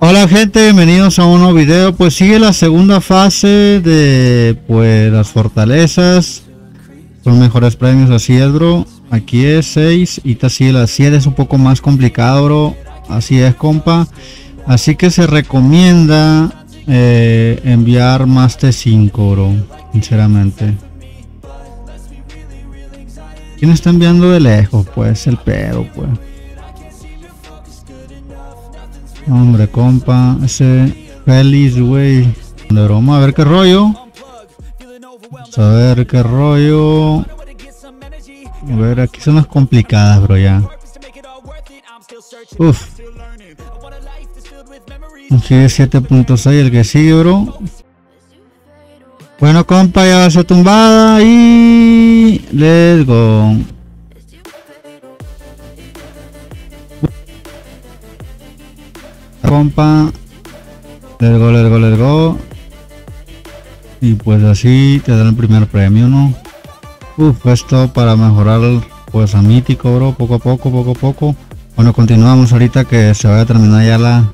Hola gente, bienvenidos a un nuevo video. Pues sigue la segunda fase de las fortalezas. Son mejores premios, así es, bro. Aquí es 6 y te sigue la 7, es un poco más complicado, bro. Así es, compa. Así que se recomienda enviar más T5, bro, sinceramente. ¿Quién está enviando de lejos? Pues el pedo, pues. Hombre, compa, ese feliz, güey. De broma, a ver qué rollo. Vamos a ver qué rollo. A ver, aquí son las complicadas, bro, ya. Uff. Aquí es 7.6, el que sigue, bro. Bueno, compa, ya va a ser tumbada y... let's go. Compa, let's go. Y pues así te dan el primer premio, ¿no? Uf, esto para mejorar pues a mítico, bro, poco a poco. Bueno, continuamos ahorita que se va a terminar ya la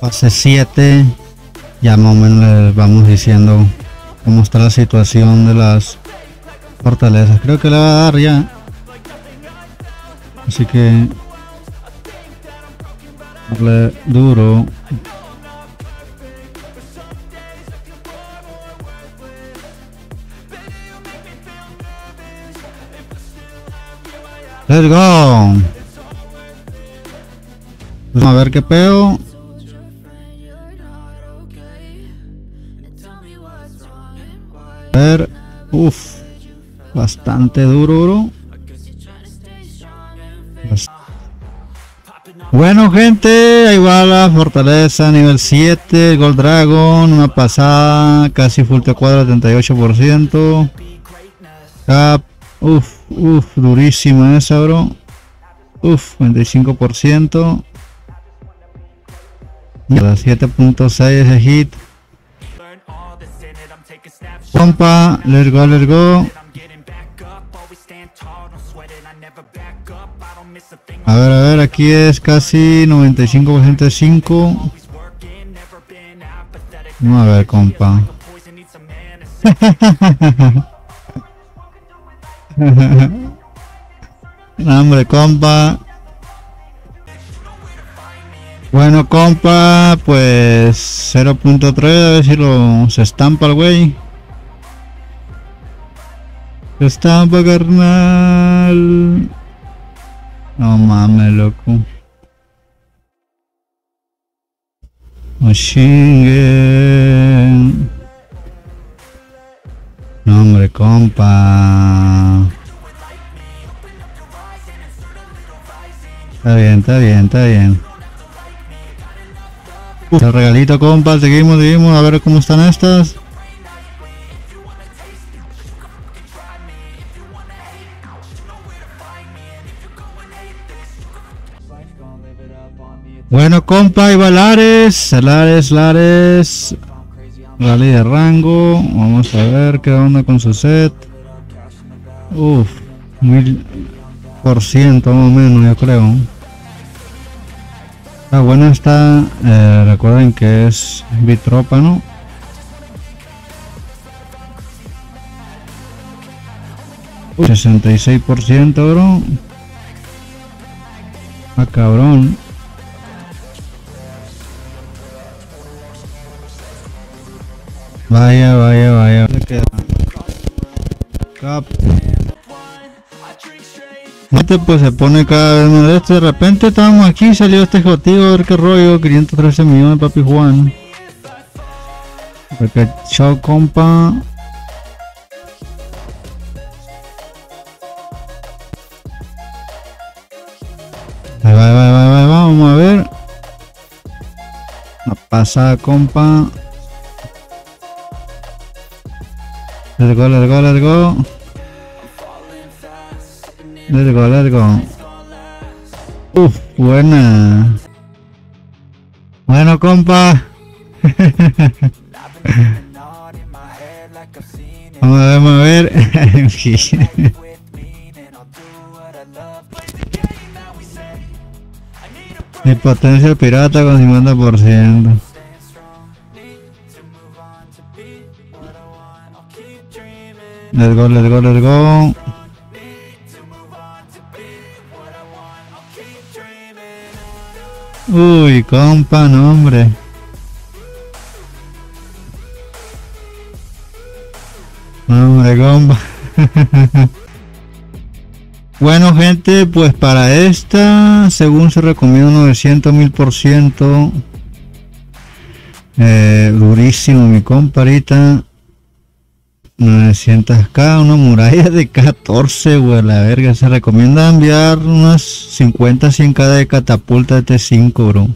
fase 7. Ya más o menos les vamos diciendo cómo está la situación de las fortalezas. Creo que le va a dar ya, así que darle duro. Let's go. Vamos a ver qué pedo. A ver, uff, bastante duro, bro. Bueno, gente, ahí va la fortaleza nivel 7, Gold Dragon, una pasada, casi full T4, 78%. Cap, uff, durísima esa, bro. Uff, 25%. 7.6 ese hit. Pompa, let's go. A ver, aquí es casi 95% 5. Vamos a ver, compa. No, hombre, compa. Bueno, compa, pues 0.3, a ver si se estampa el güey. Se estampa, carnal. No mames, loco. No chinguen. No, hombre, compa. Está bien. El regalito, compa. Seguimos. A ver cómo están estas. Bueno, compa, y va Lares, rally de rango. Vamos a ver qué onda con su set. Uff, 1000% más o menos, yo creo. Está buena esta, recuerden que es Vitrópano. Uf, 66%, bro. Ah, cabrón. Vaya. Cap. Este pues se pone cada vez más de esto. De repente estábamos aquí, salió este jotigo, a ver qué rollo. 513 millones, papi Juan. Porque chao, compa. Ahí va, vamos a ver. Una pasada, compa. Let's go. Uff, buena. Bueno, compa. Vamos a ver. De potencia pirata con 50%. Let's go, let's go, let's go. Uy, compa, no, hombre. No, hombre, compa. Bueno, gente, pues para esta, según se recomienda, 900.000%. Durísimo, mi comparita. 900k, una muralla de 14, güey, la verga. Se recomienda enviar unas 50-100k de catapulta de T5, bro.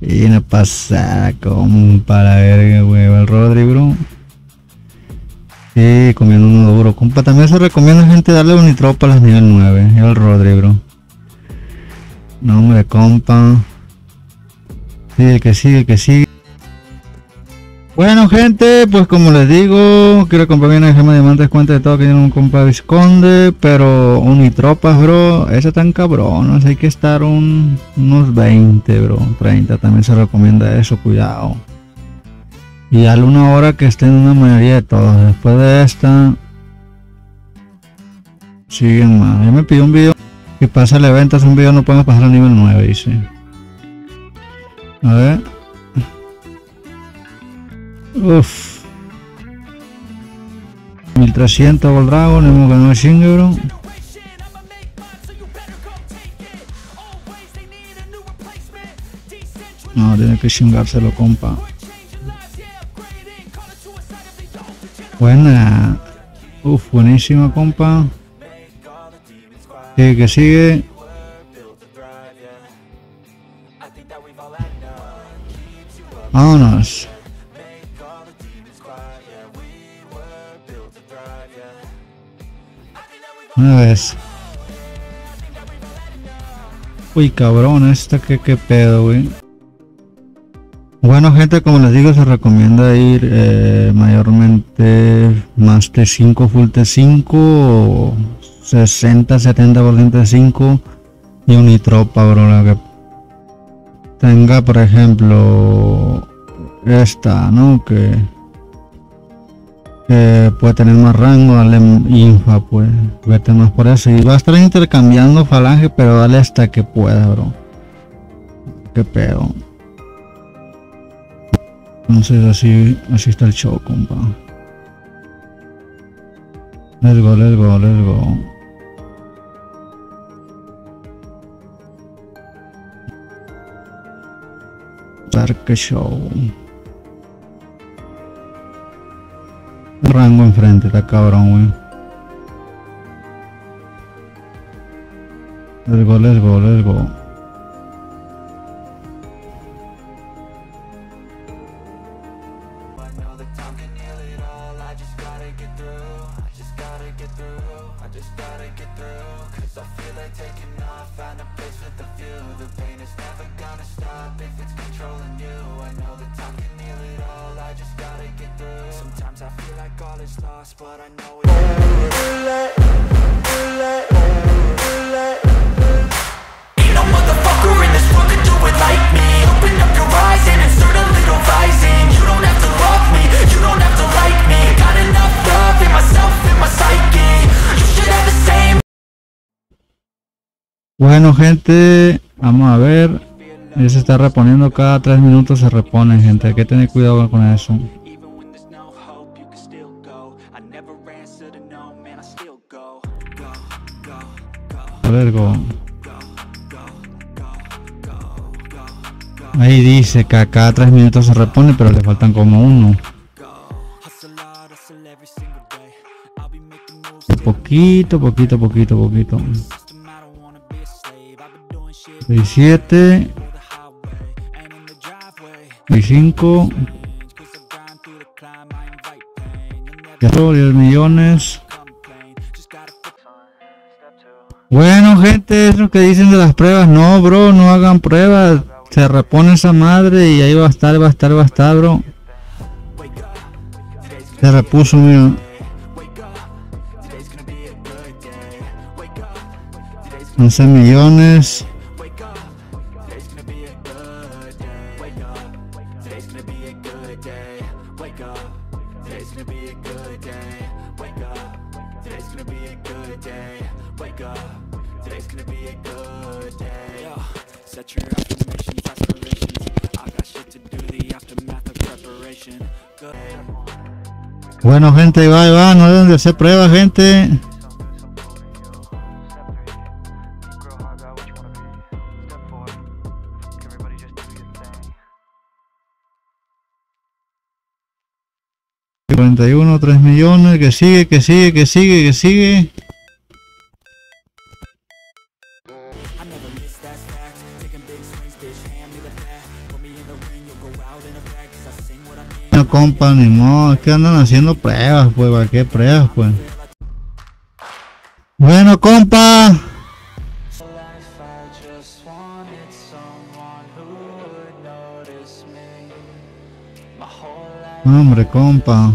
Y una pasada, compa, la verga, güey, el Rodri, bro. Y comiendo uno duro, compa. También se recomienda, gente, darle un nitro a las nivel 9, el Rodri, bro. No, hombre, compa. Sigue, que sigue, que sigue. Bueno, gente, pues como les digo, quiero comprar bien el gema de diamantes, cuenta de todo que tiene un compa visconde, pero unitropas, bro, eso tan cabrón, hay que estar unos 20, bro, 30, también se recomienda eso, cuidado. Y dale una hora que estén una mayoría de todos, después de esta, siguen más. Ya me pidió un video que pasa el evento, es un video no podemos pasar a nivel 9, dice. A ver. Uff, 1300 Gold Dragon, hemos ganado el single, bro. No, tiene que chingárselo, compa. Buena. Uff, buenísima, compa. Sigue que sigue. Vámonos. Una vez. Uy, cabrón, esta que pedo, güey. Bueno, gente, como les digo, se recomienda ir mayormente más T5, full T5, 60-70% T5 y unitropa, bro. La que tenga, por ejemplo, esta, ¿no? Que puede tener más rango, dale infa, pues vete más por eso y va a estar intercambiando falange, pero dale hasta que pueda, bro. Qué pedo. Entonces así está el show, compa. Let's go, let's go, let's go. Dark show. Rango enfrente, está cabrón, güey. Let's go, let's go, let's go. Bueno, gente, vamos a ver. Ya se está reponiendo, cada 3 minutos se repone, gente. Hay que tener cuidado con eso. Ahí dice que a cada 3 minutos se repone, pero le faltan como uno. Poquito, poquito, poquito, poquito. 17 25 10 millones. Bueno, gente, es lo que dicen de las pruebas. No, bro, no hagan pruebas, se repone esa madre y ahí va a estar, va a estar, va a estar, bro. Se repuso, mío. $11 millones. Today's gonna be a good day. Wake up. Today's gonna be a good day. Wake up. Today's gonna be a good day. Wake up. Today's gonna be a good day. Yo, set your affirmations, aspirations. I got shit to do, the aftermath of preparation. Good. Bueno, gente, ahí va, no es donde se prueba, gente. $41, 3 millones, que sigue. No, compa, ni modo, es que andan haciendo pruebas, pues, ¿para qué pruebas, pues? Bueno, compa. Hombre, compa.